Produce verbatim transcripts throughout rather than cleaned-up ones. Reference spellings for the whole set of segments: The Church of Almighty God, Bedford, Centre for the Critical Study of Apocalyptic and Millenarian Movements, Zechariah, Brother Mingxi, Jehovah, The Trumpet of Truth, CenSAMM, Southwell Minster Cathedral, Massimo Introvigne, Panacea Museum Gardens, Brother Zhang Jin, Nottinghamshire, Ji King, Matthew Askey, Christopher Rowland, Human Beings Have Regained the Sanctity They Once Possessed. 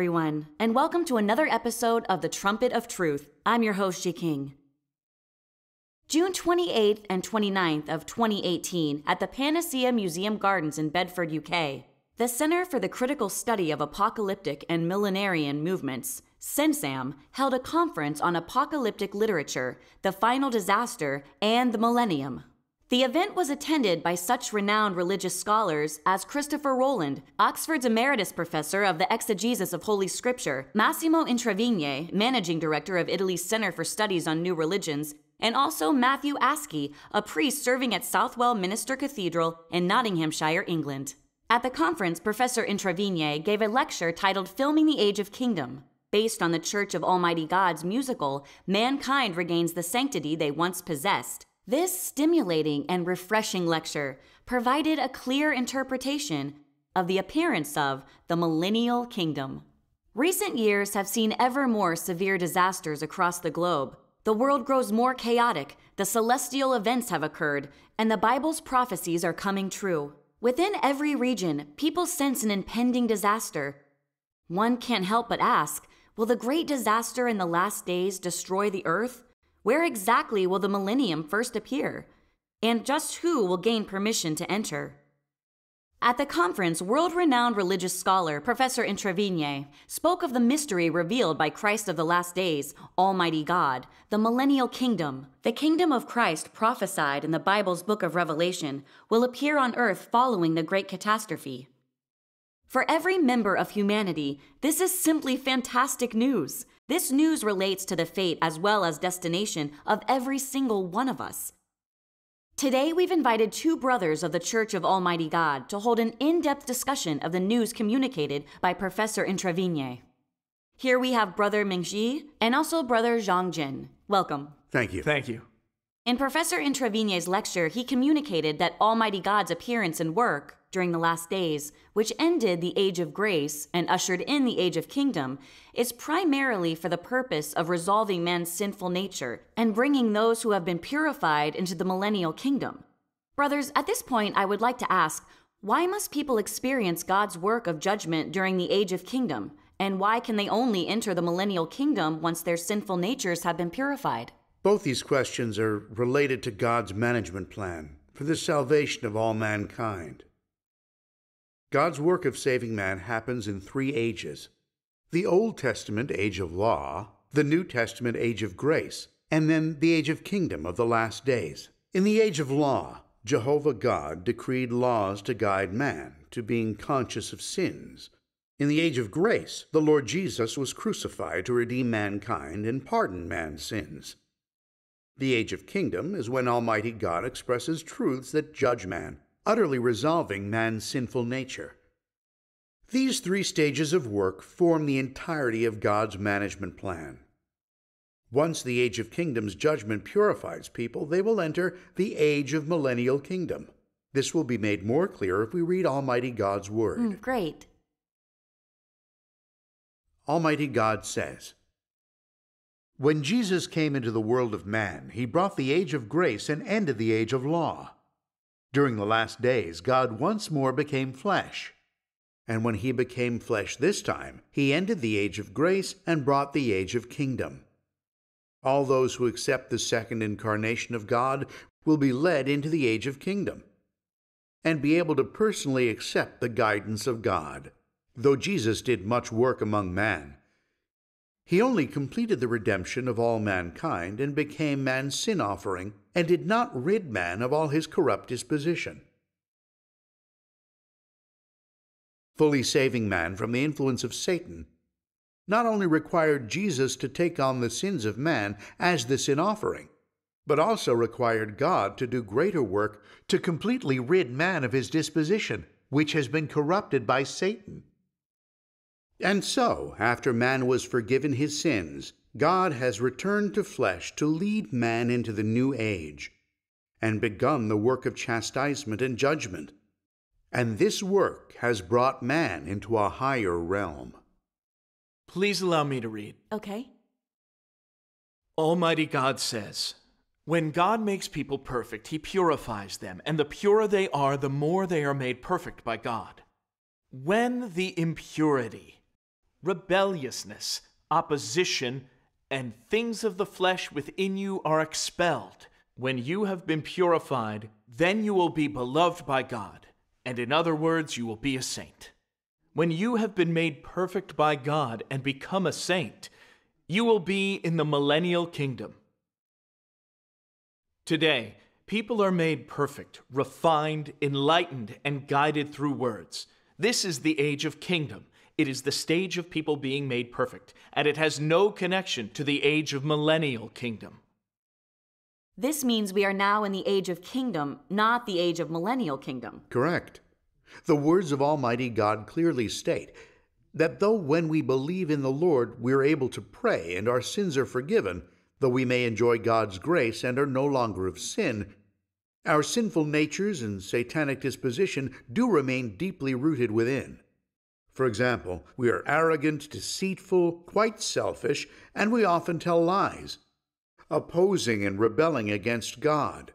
everyone, and welcome to another episode of The Trumpet of Truth. I'm your host, Ji King. June twenty-eighth and twenty-ninth of twenty eighteen, at the Panacea Museum Gardens in Bedford, U K, the Center for the Critical Study of Apocalyptic and Millenarian Movements, CenSAMM, held a conference on apocalyptic literature, the final disaster, and the millennium. The event was attended by such renowned religious scholars as Christopher Rowland, Oxford's Emeritus Professor of the Exegesis of Holy Scripture, Massimo Introvigne, Managing Director of Italy's Center for Studies on New Religions, and also Matthew Askey, a priest serving at Southwell Minster Cathedral in Nottinghamshire, England. At the conference, Professor Introvigne gave a lecture titled Filming the Age of Kingdom, based on the Church of Almighty God's musical Mankind Regains the Sanctity They Once Possessed. This stimulating and refreshing lecture provided a clear interpretation of the appearance of the millennial kingdom. Recent years have seen ever more severe disasters across the globe. The world grows more chaotic, the celestial events have occurred, and the Bible's prophecies are coming true. Within every region, people sense an impending disaster. One can't help but ask, will the great disaster in the last days destroy the earth? Where exactly will the millennium first appear? And just who will gain permission to enter? At the conference, world-renowned religious scholar Professor Introvigne spoke of the mystery revealed by Christ of the Last Days, Almighty God, the millennial kingdom. The kingdom of Christ prophesied in the Bible's book of Revelation will appear on earth following the great catastrophe. For every member of humanity, this is simply fantastic news. This news relates to the fate as well as destination of every single one of us. Today, we've invited two brothers of the Church of Almighty God to hold an in-depth discussion of the news communicated by Professor Introvigne. Here we have Brother Mingxi and also Brother Zhang Jin. Welcome. Thank you. Thank you. In Professor Introvigne's lecture, he communicated that Almighty God's appearance and work during the last days, which ended the Age of Grace and ushered in the Age of Kingdom, is primarily for the purpose of resolving man's sinful nature and bringing those who have been purified into the millennial kingdom. Brothers, at this point, I would like to ask, why must people experience God's work of judgment during the Age of Kingdom, and why can they only enter the millennial kingdom once their sinful natures have been purified? Both these questions are related to God's management plan for the salvation of all mankind. God's work of saving man happens in three ages: the Old Testament age of law, the New Testament age of grace, and then the age of kingdom of the last days. In the age of law, Jehovah God decreed laws to guide man to being conscious of sins. In the age of grace, the Lord Jesus was crucified to redeem mankind and pardon man's sins. The age of kingdom is when Almighty God expresses truths that judge man, utterly resolving man's sinful nature. These three stages of work form the entirety of God's management plan. Once the Age of Kingdom's judgment purifies people, they will enter the Age of Millennial Kingdom. This will be made more clear if we read Almighty God's Word. Mm, great. Almighty God says, "When Jesus came into the world of man, he brought the Age of Grace and ended the Age of Law. During the last days, God once more became flesh. And when he became flesh this time, he ended the age of grace and brought the age of kingdom. All those who accept the second incarnation of God will be led into the age of kingdom and be able to personally accept the guidance of God. Though Jesus did much work among man, he only completed the redemption of all mankind and became man's sin offering, and did not rid man of all his corrupt disposition. Fully saving man from the influence of Satan not only required Jesus to take on the sins of man as the sin offering, but also required God to do greater work to completely rid man of his disposition, which has been corrupted by Satan. And so, after man was forgiven his sins, God has returned to flesh to lead man into the new age and begun the work of chastisement and judgment. And this work has brought man into a higher realm." Please allow me to read. Okay. Almighty God says, "When God makes people perfect, he purifies them, and the purer they are, the more they are made perfect by God. When the impurity rebelliousness, opposition, and things of the flesh within you are expelled. When you have been purified, then you will be beloved by God, and in other words, you will be a saint. When you have been made perfect by God and become a saint, you will be in the millennial kingdom. Today, people are made perfect, refined, enlightened, and guided through words. This is the age of kingdom. It is the stage of people being made perfect, and it has no connection to the age of millennial kingdom. This means we are now in the age of kingdom, not the age of millennial kingdom. Correct. The words of Almighty God clearly state that though when we believe in the Lord, we are able to pray and our sins are forgiven, though we may enjoy God's grace and are no longer of sin, our sinful natures and satanic disposition do remain deeply rooted within. For example, we are arrogant, deceitful, quite selfish, and we often tell lies, opposing and rebelling against God.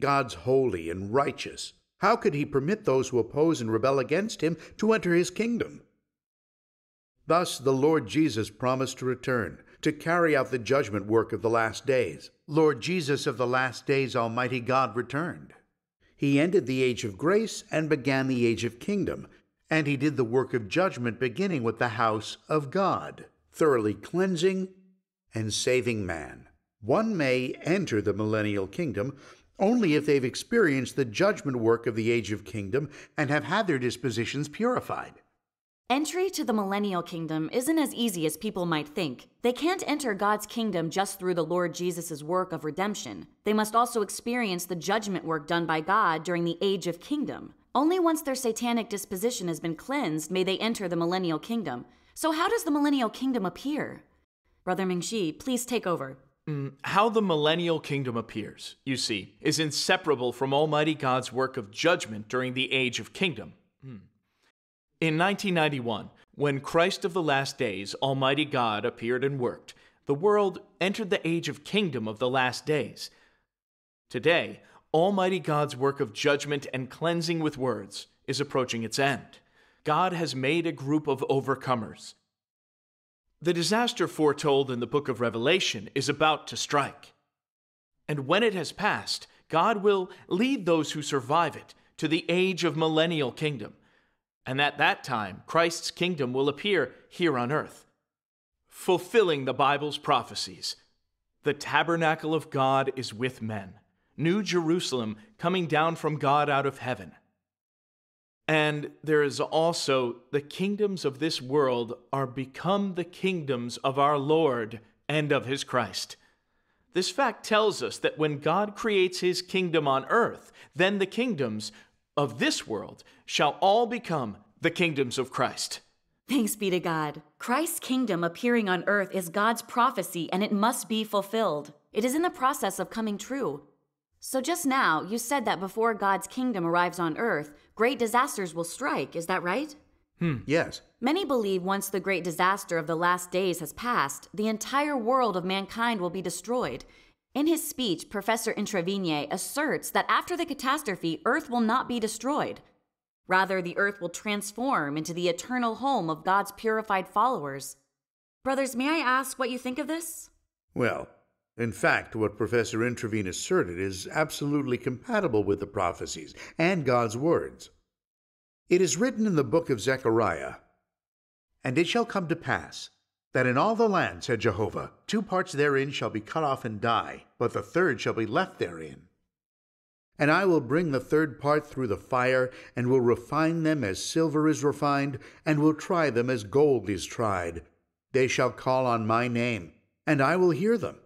God's holy and righteous. How could He permit those who oppose and rebel against Him to enter His kingdom? Thus the Lord Jesus promised to return, to carry out the judgment work of the last days. Lord Jesus of the last days, Almighty God, returned. He ended the age of grace and began the age of kingdom, and He did the work of judgment beginning with the house of God, thoroughly cleansing and saving man. One may enter the millennial kingdom only if they've experienced the judgment work of the age of kingdom and have had their dispositions purified. Entry to the millennial kingdom isn't as easy as people might think. They can't enter God's kingdom just through the Lord Jesus' work of redemption. They must also experience the judgment work done by God during the age of kingdom. Only once their satanic disposition has been cleansed may they enter the millennial kingdom. So how does the millennial kingdom appear? Brother Mingxi, please take over. Mm, how the millennial kingdom appears, you see, is inseparable from Almighty God's work of judgment during the age of kingdom. Mm. In nineteen ninety-one, when Christ of the last days, Almighty God, appeared and worked, the world entered the age of kingdom of the last days. Today, Almighty God's work of judgment and cleansing with words is approaching its end. God has made a group of overcomers. The disaster foretold in the book of Revelation is about to strike. And when it has passed, God will lead those who survive it to the age of millennial kingdom. And at that time, Christ's kingdom will appear here on earth, fulfilling the Bible's prophecies. The tabernacle of God is with men, New Jerusalem coming down from God out of heaven. And there is also the kingdoms of this world are become the kingdoms of our Lord and of His Christ. This fact tells us that when God creates His kingdom on earth, then the kingdoms of this world shall all become the kingdoms of Christ. Thanks be to God. Christ's kingdom appearing on earth is God's prophecy, and it must be fulfilled. It is in the process of coming true. So just now, you said that before God's kingdom arrives on earth, great disasters will strike, is that right? Hmm, yes. Many believe once the great disaster of the last days has passed, the entire world of mankind will be destroyed. In his speech, Professor Introvigne asserts that after the catastrophe, Earth will not be destroyed. Rather, the Earth will transform into the eternal home of God's purified followers. Brothers, may I ask what you think of this? Well, in fact, what Professor Introvigne asserted is absolutely compatible with the prophecies and God's words. It is written in the book of Zechariah, "And it shall come to pass, that in all the land, said Jehovah, two parts therein shall be cut off and die, but the third shall be left therein. And I will bring the third part through the fire, and will refine them as silver is refined, and will try them as gold is tried. They shall call on my name, and I will hear them.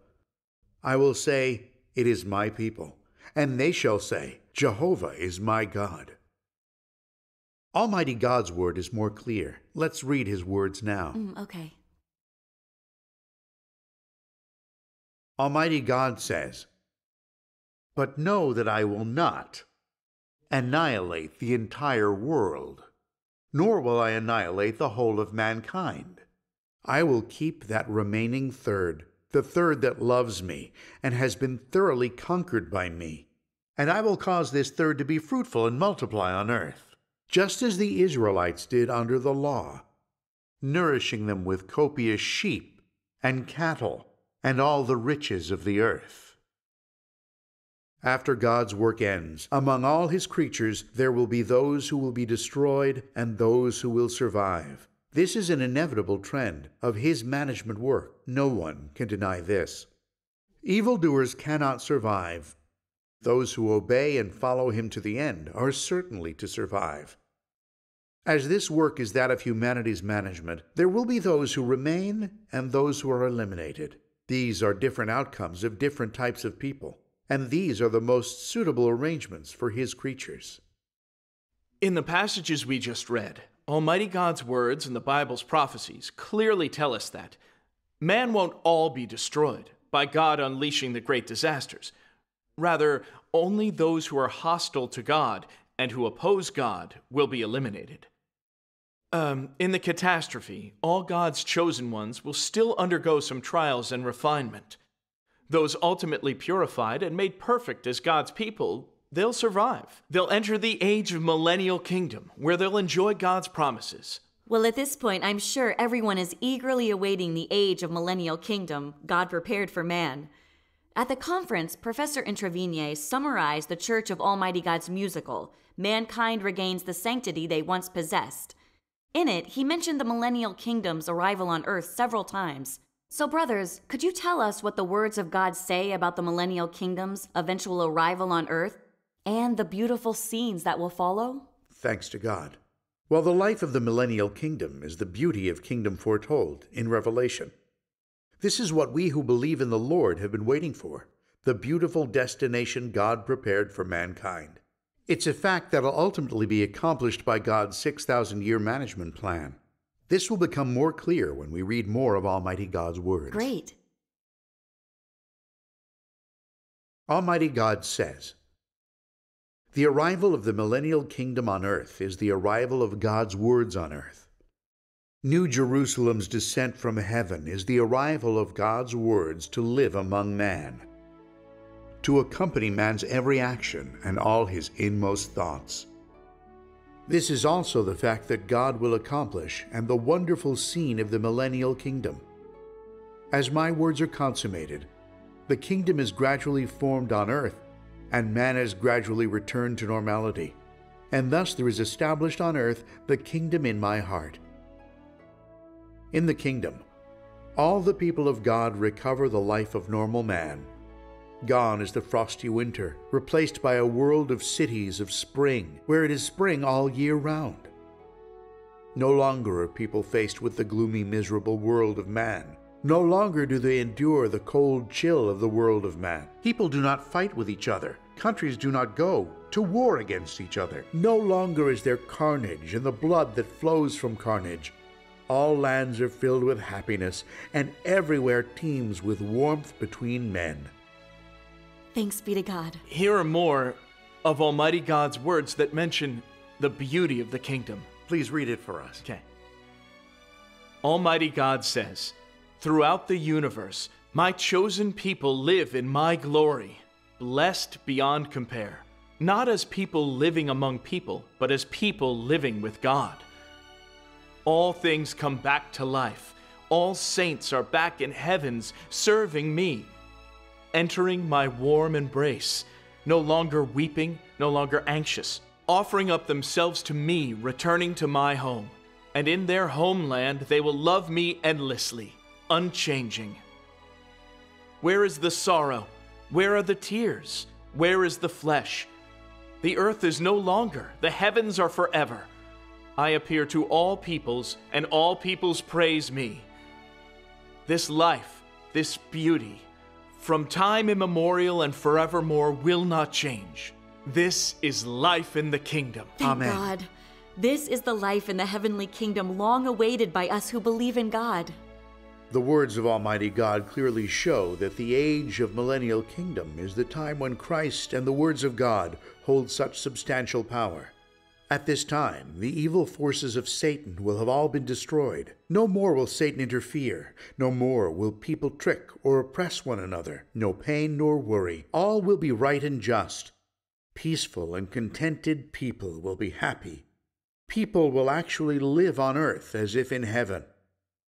I will say, it is my people, and they shall say, Jehovah is my God." Almighty God's word is more clear. Let's read His words now. Mm, okay. Almighty God says, "But know that I will not annihilate the entire world, nor will I annihilate the whole of mankind. I will keep that remaining third, the third that loves me and has been thoroughly conquered by me, and I will cause this third to be fruitful and multiply on earth. just as the Israelites did under the law, nourishing them with copious sheep and cattle and all the riches of the earth. After God's work ends, among all his creatures there will be those who will be destroyed and those who will survive. This is an inevitable trend of his management work. No one can deny this. Evildoers cannot survive. Those who obey and follow him to the end are certainly to survive. As this work is that of humanity's management, there will be those who remain and those who are eliminated. These are different outcomes of different types of people, and these are the most suitable arrangements for his creatures. In the passages we just read, Almighty God's words and the Bible's prophecies clearly tell us that man won't all be destroyed by God unleashing the great disasters. Rather, only those who are hostile to God and who oppose God will be eliminated. Um, in the catastrophe, all God's chosen ones will still undergo some trials and refinement. Those ultimately purified and made perfect as God's people, they'll survive. They'll enter the age of millennial kingdom, where they'll enjoy God's promises. Well, at this point, I'm sure everyone is eagerly awaiting the age of millennial kingdom God prepared for man. At the conference, Professor Introvigne summarized the Church of Almighty God's musical, Mankind Regains the Sanctity They Once Possessed. In it, he mentioned the millennial kingdom's arrival on earth several times. So, brothers, could you tell us what the words of God say about the millennial kingdom's eventual arrival on earth and the beautiful scenes that will follow? Thanks to God. Well, the life of the millennial kingdom is the beauty of kingdom foretold in Revelation. This is what we who believe in the Lord have been waiting for, the beautiful destination God prepared for mankind. It's a fact that will ultimately be accomplished by God's six thousand year management plan. This will become more clear when we read more of Almighty God's words. Great. Almighty God says, "The arrival of the millennial kingdom on earth is the arrival of God's words on earth. New Jerusalem's descent from heaven is the arrival of God's words to live among man, to accompany man's every action and all his inmost thoughts. This is also the fact that God will accomplish and the wonderful scene of the millennial kingdom. As my words are consummated, the kingdom is gradually formed on earth, and man has gradually returned to normality, and thus there is established on earth the kingdom in my heart. In the kingdom, all the people of God recover the life of normal man. Gone is the frosty winter, replaced by a world of cities of spring, where it is spring all year round. No longer are people faced with the gloomy, miserable world of man. No longer do they endure the cold chill of the world of man. People do not fight with each other. Countries do not go to war against each other. No longer is there carnage and the blood that flows from carnage. All lands are filled with happiness, and everywhere teems with warmth between men." Thanks be to God. Here are more of Almighty God's words that mention the beauty of the kingdom. Please read it for us. Okay. Almighty God says, "Throughout the universe, my chosen people live in my glory, blessed beyond compare, not as people living among people, but as people living with God. All things come back to life. All saints are back in heavens, serving me, entering my warm embrace, no longer weeping, no longer anxious, offering up themselves to me, returning to my home. And in their homeland, they will love me endlessly, unchanging. Where is the sorrow? Where are the tears? Where is the flesh? The earth is no longer, the heavens are forever. I appear to all peoples, and all peoples praise me. This life, this beauty, from time immemorial and forevermore will not change. This is life in the kingdom." Thank Amen. God. This is the life in the heavenly kingdom long awaited by us who believe in God. The words of Almighty God clearly show that the age of millennial kingdom is the time when Christ and the words of God hold such substantial power. At this time, the evil forces of Satan will have all been destroyed. No more will Satan interfere. No more will people trick or oppress one another. No pain nor worry. All will be right and just. Peaceful and contented people will be happy people will actually live on earth as if in heaven.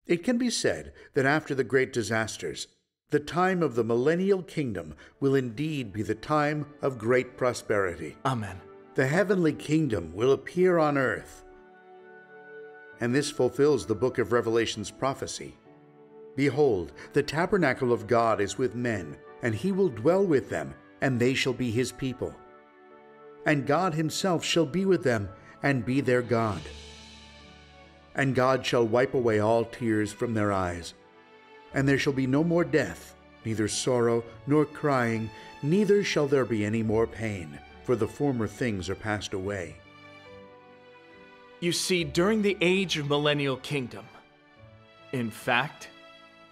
It can be said that after the great disasters, the time of the millennial kingdom will indeed be the time of great prosperity. Amen. The heavenly kingdom will appear on earth. And this fulfills the book of Revelation's prophecy. Behold, the tabernacle of God is with men, and he will dwell with them, and they shall be his people. And God himself shall be with them, and be their God. And God shall wipe away all tears from their eyes. And there shall be no more death, neither sorrow nor crying, neither shall there be any more pain, for the former things are passed away. You see, during the age of millennial kingdom, in fact,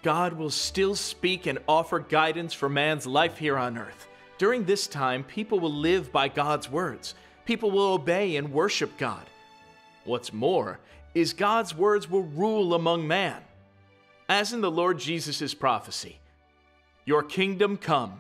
God will still speak and offer guidance for man's life here on earth. During this time, people will live by God's words. People will obey and worship God. What's more is God's words will rule among man. As in the Lord Jesus' prophecy, your kingdom come,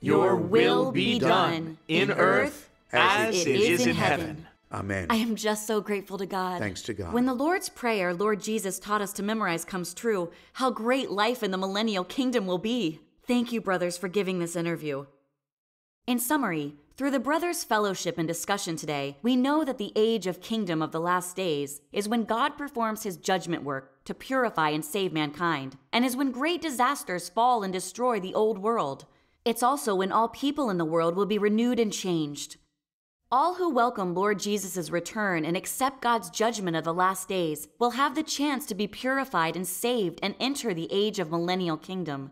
your will be done in earth as it is in heaven. Amen. I am just so grateful to God. Thanks to God. When the Lord's Prayer Lord Jesus taught us to memorize comes true, how great life in the millennial kingdom will be. Thank you, brothers, for giving this interview. In summary, through the brothers' fellowship and discussion today, we know that the age of kingdom of the last days is when God performs his judgment work to purify and save mankind, and is when great disasters fall and destroy the old world. It's also when all people in the world will be renewed and changed. All who welcome Lord Jesus' return and accept God's judgment of the last days will have the chance to be purified and saved and enter the age of millennial kingdom.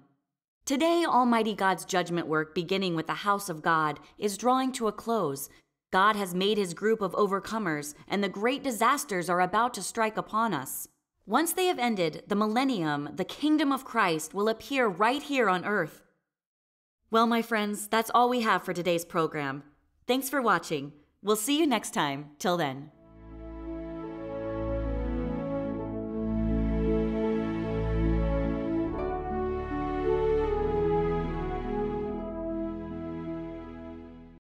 Today, Almighty God's judgment work, beginning with the house of God, is drawing to a close. God has made his group of overcomers, and the great disasters are about to strike upon us. Once they have ended, the millennium, the kingdom of Christ, will appear right here on earth. Well, my friends, that's all we have for today's program. Thanks for watching. We'll see you next time. Till then.